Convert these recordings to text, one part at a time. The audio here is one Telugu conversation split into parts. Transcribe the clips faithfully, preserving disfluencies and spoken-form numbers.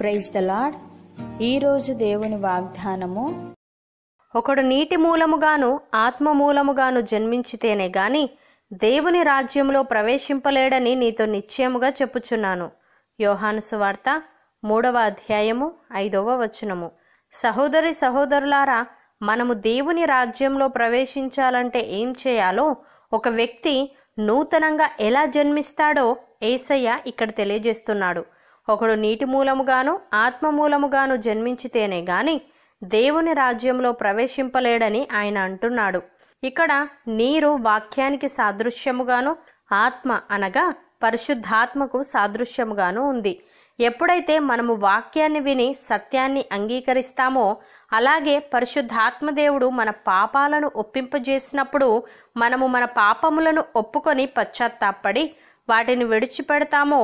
Praise the lord. ఈ రోజు దేవుని వాగ్దానము, ఒకడు నీటి మూలముగాను ఆత్మ మూలముగాను జన్మించితేనే గాని దేవుని రాజ్యంలో ప్రవేశింపలేడని నీతో నిశ్చయముగా చెప్పుచున్నాను. యోహాను సువార్త మూడవ అధ్యాయము ఐదవ వచనము. సహోదరి సహోదరులారా, మనము దేవుని రాజ్యంలో ప్రవేశించాలంటే ఏం చేయాలో, ఒక వ్యక్తి నూతనంగా ఎలా జన్మిస్తాడో యేసయ్య ఇక్కడ తెలియజేస్తున్నాడు. ఒకడు నీటి మూలముగాను ఆత్మ మూలముగాను జన్మించితేనే గాని దేవుని రాజ్యంలో ప్రవేశింపలేడని ఆయన అంటున్నాడు. ఇక్కడ నీరు వాక్యానికి సాదృశ్యముగాను, ఆత్మ అనగా పరిశుద్ధాత్మకు సాదృశ్యముగాను ఉంది. ఎప్పుడైతే మనము వాక్యాన్ని విని సత్యాన్ని అంగీకరిస్తామో, అలాగే పరిశుద్ధాత్మ దేవుడు మన పాపాలను ఒప్పింపజేసినప్పుడు మనము మన పాపములను ఒప్పుకొని పశ్చాత్తాపడి వాటిని విడిచిపెడతామో,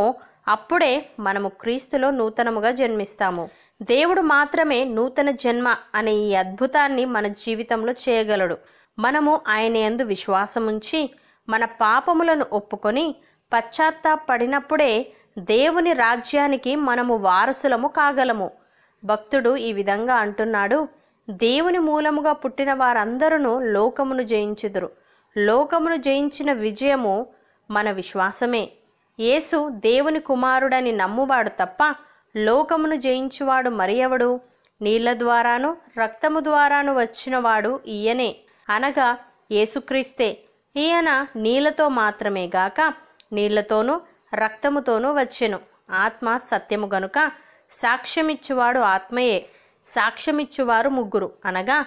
అప్పుడే మనము క్రీస్తులో నూతనముగా జన్మిస్తాము. దేవుడు మాత్రమే నూతన జన్మ అనే ఈ అద్భుతాన్ని మన జీవితంలో చేయగలడు. మనము ఆయన యందు విశ్వాసముంచి మన పాపములను ఒప్పుకొని పశ్చాత్తాపడినప్పుడే దేవుని రాజ్యానికి మనము వారసులము కాగలము. భక్తుడు ఈ విధంగా అంటున్నాడు, దేవుని మూలముగా పుట్టిన వారందరూ లోకమును జయించుదురు. లోకమును జయించిన విజయము మన విశ్వాసమే. యేసు దేవుని కుమారుడని నమ్మువాడు తప్ప లోకమును జయించువాడు మరి ఎవడు? నీళ్ల ద్వారాను రక్తము ద్వారాను వచ్చినవాడు ఈయనే, అనగా యేసుక్రీస్తే. ఈయన నీళ్లతో మాత్రమే గాక నీళ్లతోనూ రక్తముతోనూ వచ్చెను. ఆత్మ సత్యము గనుక సాక్ష్యమిచ్చువాడు ఆత్మయే. సాక్ష్యమిచ్చువారు ముగ్గురు, అనగా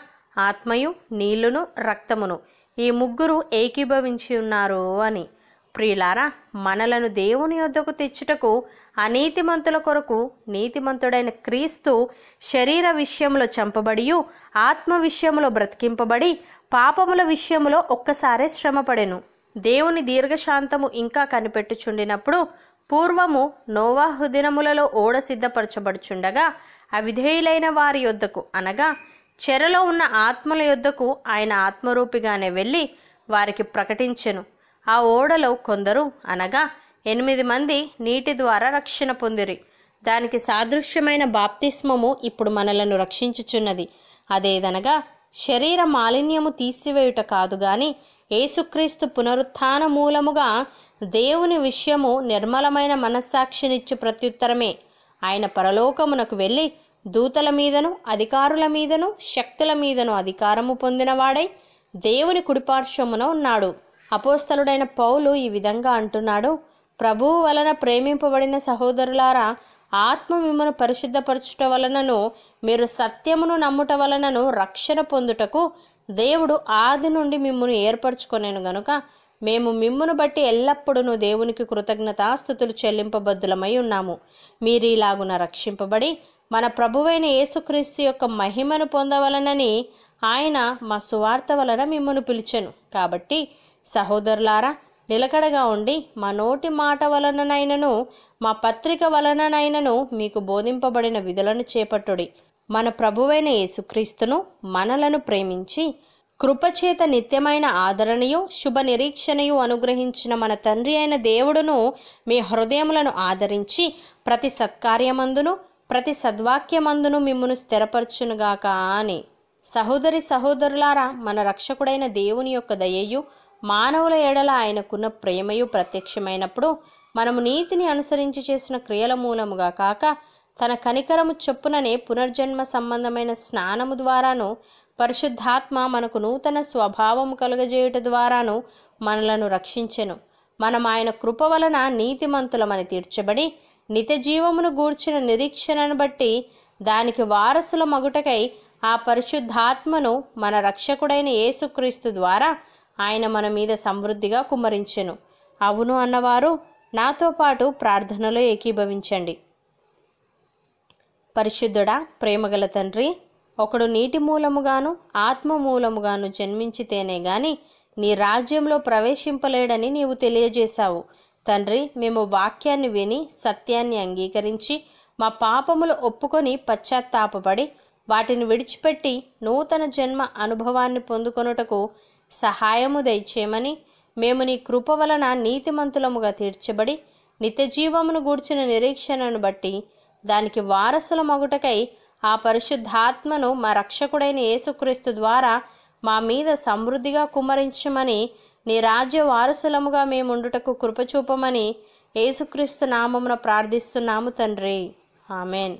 ఆత్మయు నీళ్లును రక్తమును, ఈ ముగ్గురు ఏకీభవించి ఉన్నారు అని. ప్రియులారా, మనలను దేవుని యొద్దకు తెచ్చుటకు అనీతిమంతుల కొరకు నీతిమంతుడైన క్రీస్తు శరీర విషయంలో చంపబడి ఆత్మ విషయంలో బ్రతికింపబడి పాపముల విషయంలో ఒక్కసారే శ్రమపడెను. దేవుని దీర్ఘశాంతము ఇంకా కనిపెట్టుచుండినప్పుడు పూర్వము నోవాహు దినములలో ఓడ సిద్ధపరచబడుచుండగా అవిధేయులైన వారి యొద్దకు, అనగా చెరలో ఉన్న ఆత్మల యొద్దకు ఆయన ఆత్మరూపిగానే వెళ్ళి వారికి ప్రకటించెను. ఆ ఓడలో కొందరు, అనగా ఎనిమిది మంది నీటి ద్వారా రక్షణ పొందిరి. దానికి సాదృశ్యమైన బాప్తిస్మము ఇప్పుడు మనలను రక్షించుచున్నది. అదేదనగా శరీర మాలిన్యము తీసివేయుట కాదు గాని యేసుక్రీస్తు పునరుత్థాన మూలముగా దేవుని విషయము నిర్మలమైన మనస్సాక్షినిచ్చు ప్రత్యుత్తరమే. ఆయన పరలోకమునకు వెళ్ళి దూతల మీదను అధికారుల మీదను శక్తుల మీదను అధికారము పొందినవాడై దేవుని కుడిపార్శ్వమున ఉన్నాడు. అపోస్తలుడైన పౌలు ఈ విధంగా అంటున్నాడు, ప్రభువు వలన ప్రేమింపబడిన సహోదరులారా, ఆత్మ మిమ్మను పరిశుద్ధపరచుట వలనను మీరు సత్యమును నమ్ముట వలనను రక్షణ పొందుటకు దేవుడు ఆది నుండి మిమ్మను ఏర్పరచుకొనేను గనుక మేము మిమ్మను బట్టి ఎల్లప్పుడూ దేవునికి కృతజ్ఞతాస్తుతులు చెల్లింపబద్దులమై ఉన్నాము. మీరీలాగున రక్షింపబడి మన ప్రభువైన యేసుక్రీస్తు యొక్క మహిమను పొందవలనని ఆయన మా సువార్త వలన మిమ్మను పిలిచెను. కాబట్టి సహోదరులారా, నిలకడగా ఉండి మా నోటి మాట వలననైనను మా పత్రిక వలననైనను మీకు బోధింపబడిన విధులను చేపట్టుడి. మన ప్రభువైన యేసుక్రీస్తును మనలను ప్రేమించి కృపచేత నిత్యమైన ఆదరణయు శుభ నిరీక్షణయు అనుగ్రహించిన మన తండ్రి అయిన దేవుడును మీ హృదయములను ఆదరించి ప్రతి సత్కార్యమందును ప్రతి సద్వాక్యమందును మిమ్మును స్థిరపరచునుగాక అని. సహోదరి సహోదరులారా, మన రక్షకుడైన దేవుని యొక్క దయయు మానవుల ఎడల ఆయనకున్న ప్రేమయు ప్రత్యక్షమైనప్పుడు మనము నీతిని అనుసరించి చేసిన క్రియల మూలముగా కాక తన కనికరము చొప్పుననే పునర్జన్మ సంబంధమైన స్నానము ద్వారాను పరిశుద్ధాత్మ మనకు నూతన స్వభావము కలుగజేయుట ద్వారాను మనలను రక్షించెను. మనం ఆయన కృప వలన నీతిమంతులమని తీర్చబడి నిత్య జీవమును గూర్చిన నిరీక్షణను బట్టి దానికి వారసుల మగుటకై ఆ పరిశుద్ధాత్మను మన రక్షకుడైన యేసుక్రీస్తు ద్వారా ఆయన మన మీద సమృద్ధిగా కుమ్మరించెను. అవును అన్నవారు నాతో పాటు ప్రార్థనలో ఏకీభవించండి. పరిశుద్ధుడా, ప్రేమగల తండ్రి, ఒకడు నీటి మూలముగాను ఆత్మ మూలముగాను జన్మించితేనే గాని నీ రాజ్యంలో ప్రవేశింపలేడని నీవు తెలియజేశావు తండ్రి. మేము వాక్యాన్ని విని సత్యాన్ని అంగీకరించి మా పాపములు ఒప్పుకొని పశ్చాత్తాపడి వాటిని విడిచిపెట్టి నూతన జన్మ అనుభవాన్ని పొందుకొనుటకు సహాయము దయచేయమని, మేము నీ కృప వలన నీతిమంతులముగా తీర్చబడి నిత్య జీవమును గూర్చిన నిరీక్షణను బట్టి దానికి వారసుల మొగుటకై ఆ పరిశుద్ధాత్మను మా రక్షకుడైన యేసుక్రీస్తు ద్వారా మా మీద సమృద్ధిగా కుమ్మరించమని నీ రాజ్య వారసులముగా మేముండుటకు కృప చూపమని యేసుక్రీస్తు నామమున ప్రార్థిస్తున్నాము తండ్రి. ఆమేన్.